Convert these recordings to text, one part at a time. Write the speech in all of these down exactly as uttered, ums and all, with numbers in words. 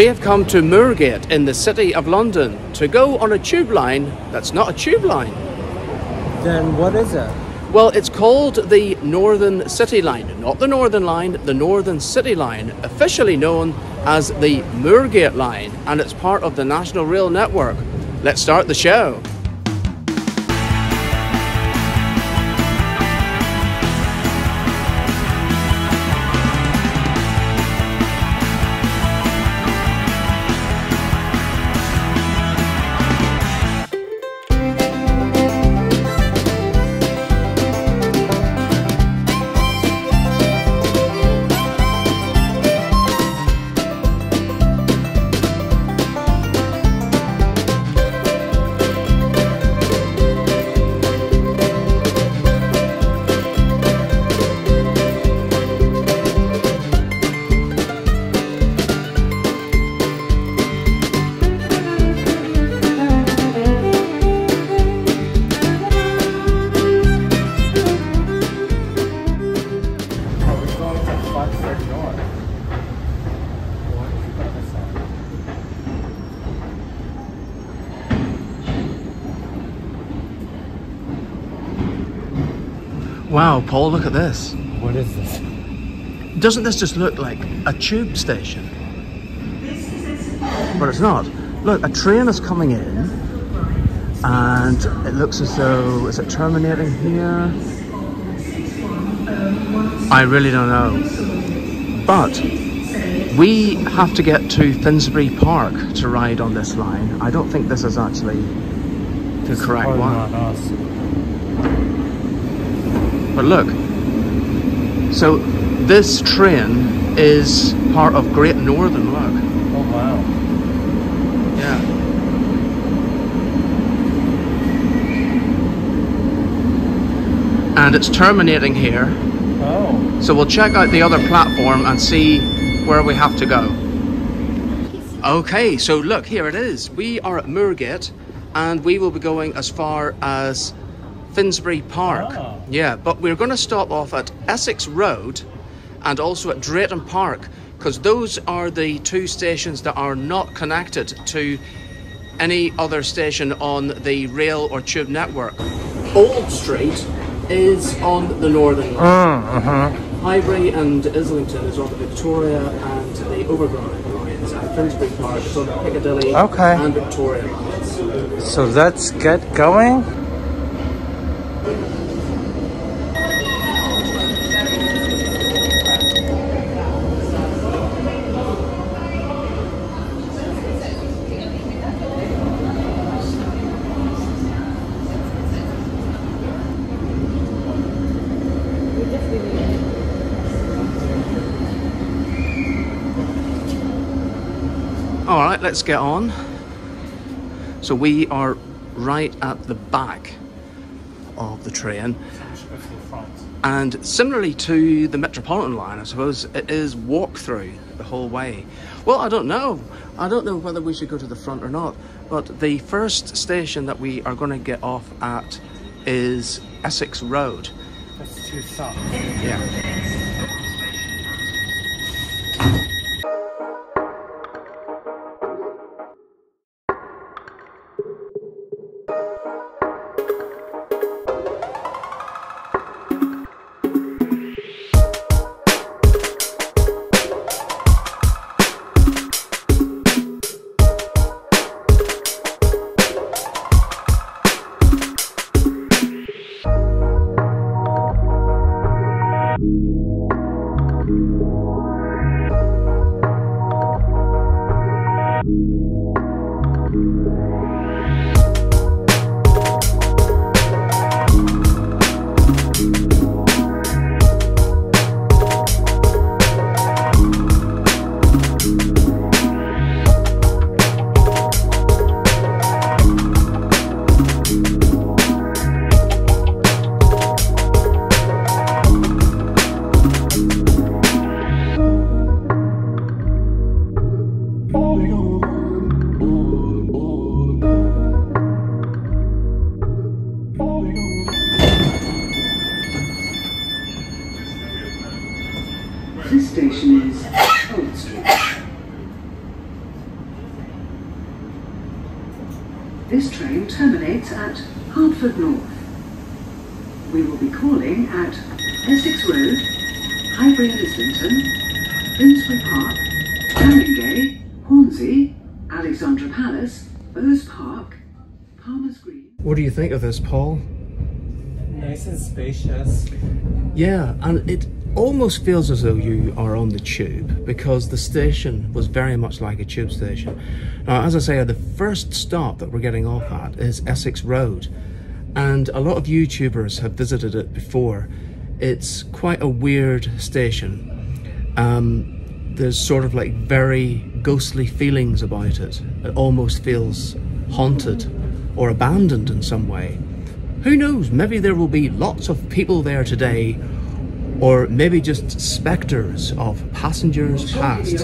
We have come to Moorgate in the City of London to go on a tube line that's not a tube line. Then what is it? Well, it's called the Northern City Line, not the Northern Line, the Northern City Line, officially known as the Moorgate Line, and it's part of the National Rail Network. Let's start the show. Wow, Paul, look at this. What is this? Doesn't this just look like a tube station? But it's not. Look, a train is coming in, and it looks as though, is it terminating here? I really don't know. But we have to get to Finsbury Park to ride on this line. I don't think this is actually the correct one. Not us. But look, so this train is part of Great Northern, look. Oh wow. Yeah. And it's terminating here. Oh. So we'll check out the other platform and see where we have to go. Okay, so look, here it is. We are at Moorgate and we will be going as far as Finsbury Park. Oh. Yeah, but we're going to stop off at Essex Road and also at Drayton Park, because those are the two stations that are not connected to any other station on the rail or tube network. Old Street is on the Northern Line. Mm, uh-huh. Highbury and Islington is on the Victoria and the Overground lines, and Finsbury Park is on the Piccadilly okay. and Victoria lines. So let's get going. Alright, let's get on. So we are right at the back of the train, and similarly to the Metropolitan line, I suppose it is walk through the whole way. Well, I don't know. I don't know whether we should go to the front or not, but the first station that we are going to get off at is Essex Road. That's too soft. Yeah. This train terminates at Hertford North. We will be calling at Essex Road, Highbury and Islington, Finsbury Park, Haringey, Hornsey, Alexandra Palace, Bowes Park, Palmer's Green. What do you think of this, Paul? Nice and spacious. Yeah, and it almost feels as though you are on the tube, because the station was very much like a tube station. Now, as I say, the first stop that we're getting off at is Essex Road, and a lot of YouTubers have visited it before. It's quite a weird station. Um, there's sort of like very ghostly feelings about it. It almost feels haunted or abandoned in some way. Who knows, maybe there will be lots of people there today, or maybe just spectres of passengers past.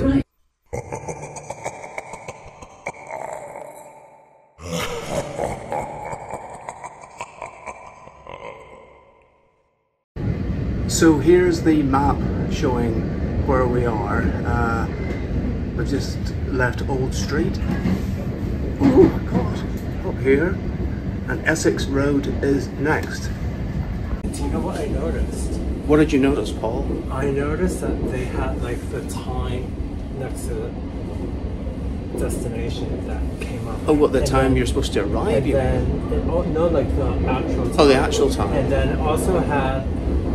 So here's the map showing where we are. Uh, we've just left Old Street. Oh my god, up here. And Essex Road is next. Do you know what I noticed? What did you notice, Paul? I noticed that they had like the time next to the destination that came up. Oh, what, the and time then, you're supposed to arrive? And you then, mean? Oh, no, like the actual time. Oh, the actual time. And then it also had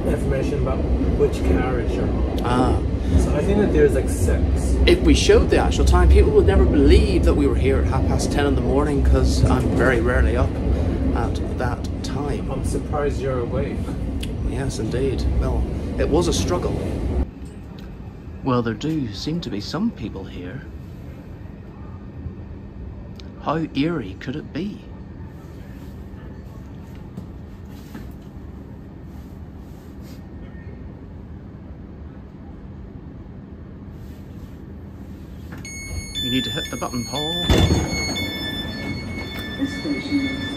information about which carriage you're on. Ah. So I think that there's like six. If we showed the actual time, people would never believe that we were here at half past ten in the morning, because I'm very rarely up at that time. I'm surprised you're awake. Yes, indeed. Well, it was a struggle. Well, there do seem to be some people here. How eerie could it be? You need to hit the button, Paul. This station is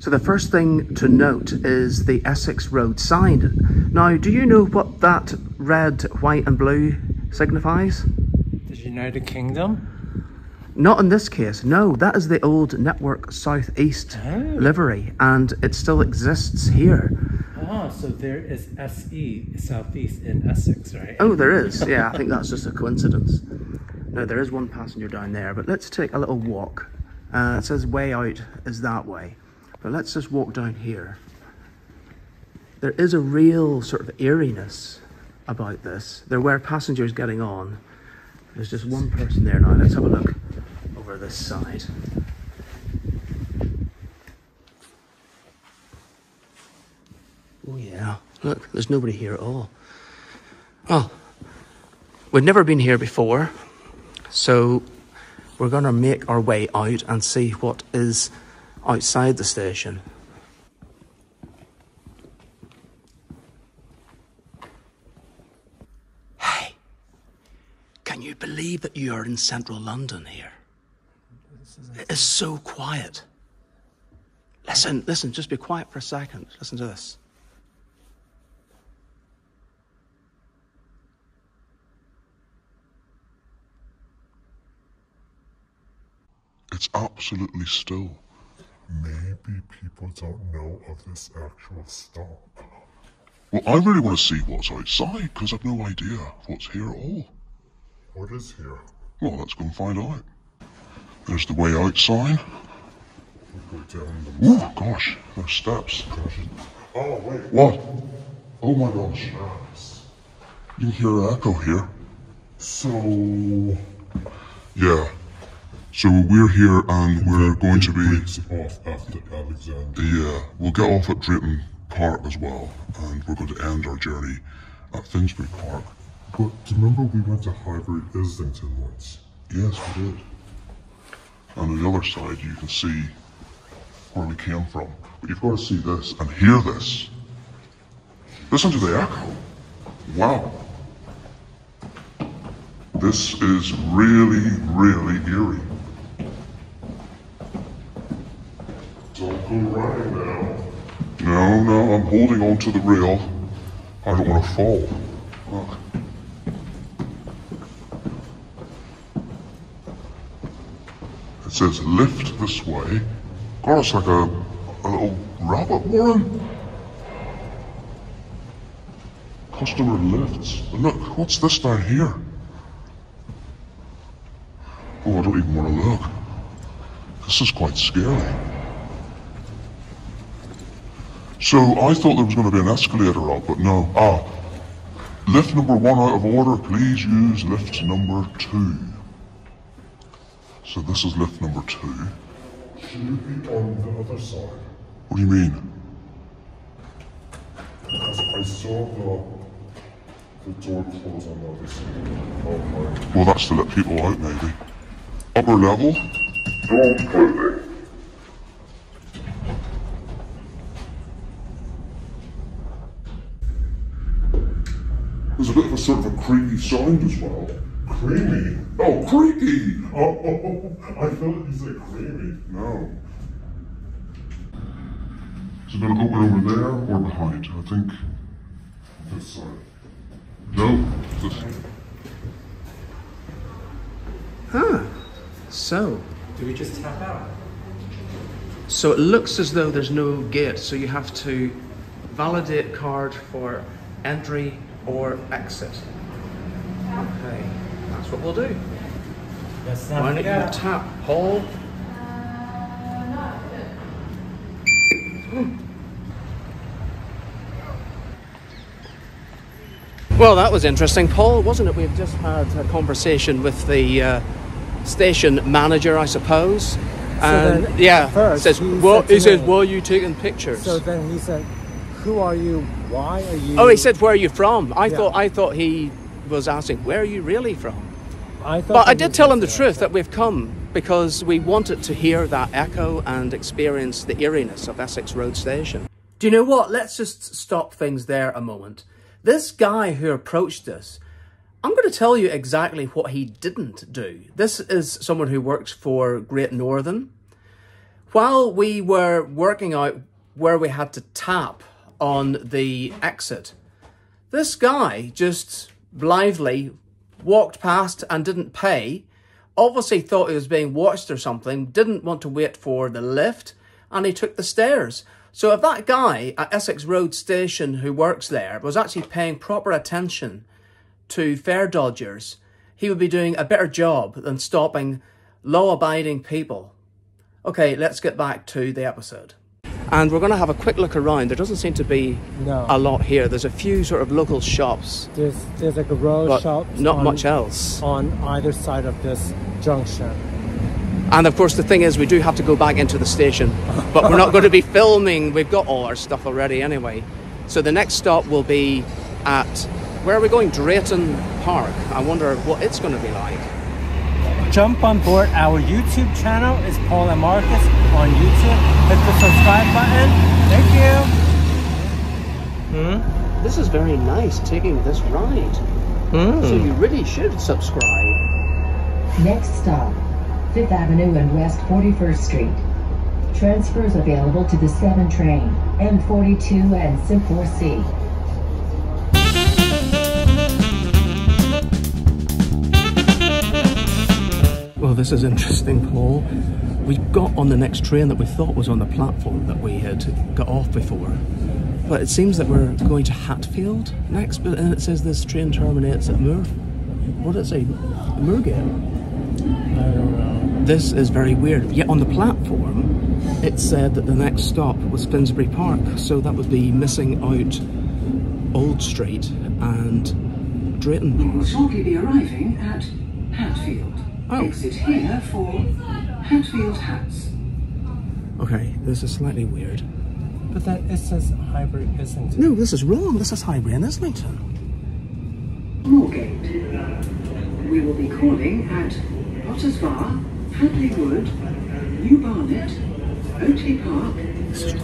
So the first thing to note is the Essex Road sign. Now, do you know what that red, white and blue signifies? The United Kingdom? Not in this case, no. That is the old Network South East oh. livery, and it still exists here. Ah, so there is S E, South East, in Essex, right? Oh, there is. Yeah, I think that's just a coincidence. No, there is one passenger down there, but let's take a little walk. Uh, it says way out is that way. But let's just walk down here. There is a real sort of eeriness about this. There were passengers getting on. There's just one person there now. Let's have a look over this side. Oh yeah, look, there's nobody here at all. Oh, we've never been here before. So we're gonna make our way out and see what is outside the station. Hey, can you believe that you are in central London here? It is so quiet. Listen, listen, just be quiet for a second. Listen to this. It's absolutely still. Maybe people don't know of this actual stop. Well, I really want to see what's outside, because I've no idea what's here at all. What is here? Well, let's go and find out. There's the way out sign. We'll go down the... Oh, gosh, there's steps. Gosh. Oh, wait. What? Oh, my gosh. Yes. You can hear an echo here. So... Yeah. So we're here and we're going to be... off after Alexandra. Yeah, we'll get off at Drayton Park as well, and we're going to end our journey at Finsbury Park. But do you remember we went to Highbury Islington once? Yes, we did. And on the other side you can see where we came from. But you've got to see this and hear this. Listen to the echo. Wow. This is really, really eerie. Don't go running now. No, no, I'm holding on to the rail. I don't want to fall. Look. It says lift this way. God, it's like a, a little rabbit warren. Customer lifts. Look, what's this down here? Oh, I don't even want to look. This is quite scary. So I thought there was going to be an escalator up, but no. Ah, lift number one out of order. Please use lift number two. So this is lift number two. Should be on the other side. What do you mean? Because I saw the... Well, that's to let people out, maybe. Upper level? Don't put me. There's a bit of a sort of a creaky sound as well. Creamy? Oh, creaky! Oh, oh, oh. I thought you said creamy. No. Is it going to open over there or behind? I think this side. No. Huh. So. Do we just tap out? So it looks as though there's no gate, so you have to validate card for entry or exit. Okay. That's what we'll do. Let's tap. Why don't you tap, Paul? Well, that was interesting, Paul, wasn't it? We've just had a conversation with the uh, station manager, I suppose. And so yeah, first, says, he, well, said he says, why are you taking pictures? So then he said, who are you? Why are you? Oh, he said, where are you from? I yeah. thought I thought he was asking, where are you really from? I thought but I did tell him the truth, that we've come because we wanted to hear that echo and experience the eeriness of Essex Road Station. Do you know what? Let's just stop things there a moment. This guy who approached us, I'm going to tell you exactly what he didn't do. This is someone who works for Great Northern. While we were working out where we had to tap on the exit, this guy just blithely walked past and didn't pay, obviously thought he was being watched or something, didn't want to wait for the lift, and he took the stairs. So if that guy at Essex Road Station who works there was actually paying proper attention to fare dodgers, he would be doing a better job than stopping law-abiding people. Okay, let's get back to the episode. And we're going to have a quick look around. There doesn't seem to be no. a lot here. There's a few sort of local shops. There's, there's like a row shop. Not on, much else. On either side of this junction. And of course the thing is we do have to go back into the station, but we're not going to be filming. We've got all our stuff already anyway. So the next stop will be at, where are we going? Drayton Park. I wonder what it's going to be like. Jump on board our YouTube channel. It's Paul and Marcus on YouTube. Hit the subscribe button. Thank you. Hmm? This is very nice taking this ride. Hmm. So you really should subscribe. Next stop. Fifth Avenue and West forty-first Street. Transfers available to the seven train, M forty-two and S I M four C. Well, this is interesting, Paul. We got on the next train that we thought was on the platform that we had got off before. But it seems that we're going to Hatfield next, but and it says this train terminates at Moor... What did it say? Moorgate? I don't know. This is very weird. Yet on the platform, it said that the next stop was Finsbury Park, so that would be missing out Old Street and Drayton Park. We will shortly be arriving at Hatfield. Oh. Exit here for Hatfield Hats. Okay, this is slightly weird. But that it says Highbury and Islington. No, this is wrong. This is Highbury and Islington. Moorgate. We will be calling at Potters Bar, Hadley Wood, New Barnet, Oakleigh Park,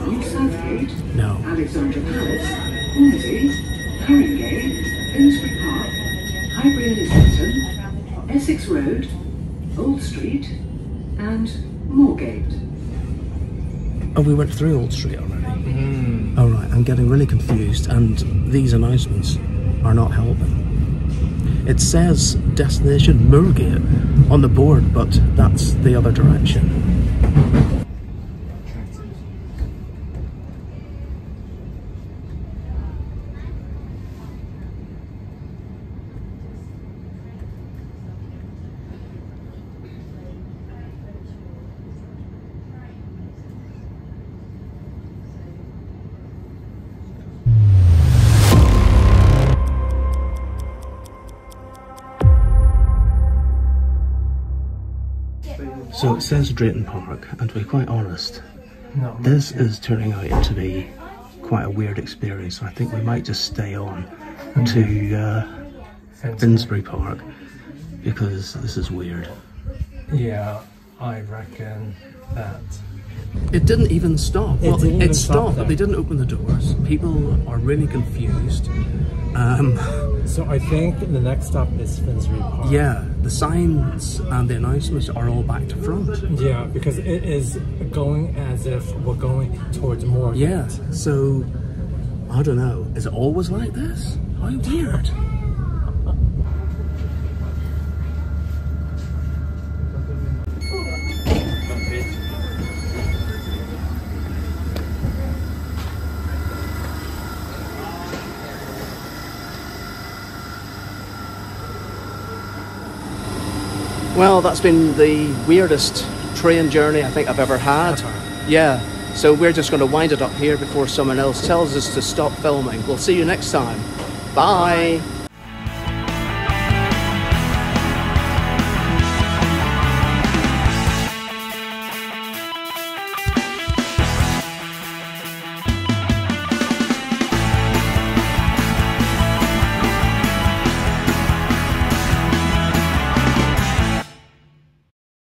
New Southgate, no. Alexandra Palace, Hornsey, Haringey, Finsbury Park, Highbury and Islington, Essex Road, Old Street and Moorgate. Oh, we went through Old Street already. Mm. Oh right, I'm getting really confused and these announcements are not helping. It says destination Moorgate on the board, but that's the other direction. So it says Drayton Park, and to be quite honest, no, this is turning out to be quite a weird experience. I think we might just stay on mm-hmm. to uh, Finsbury Park, because this is weird. Yeah, I reckon that... It didn't even stop. It, well, didn't it even stopped, but they didn't open the doors. People are really confused. Um, so I think the next stop is Finsbury Park. Yeah, the signs and the announcements are all back to front. Yeah, because it is going as if we're going towards Moorgate. Yeah, so I don't know. Is it always like this? How weird. Well, that's been the weirdest train journey I think I've ever had. Ever. Yeah, so we're just going to wind it up here before someone else tells us to stop filming. We'll see you next time. Bye! Bye.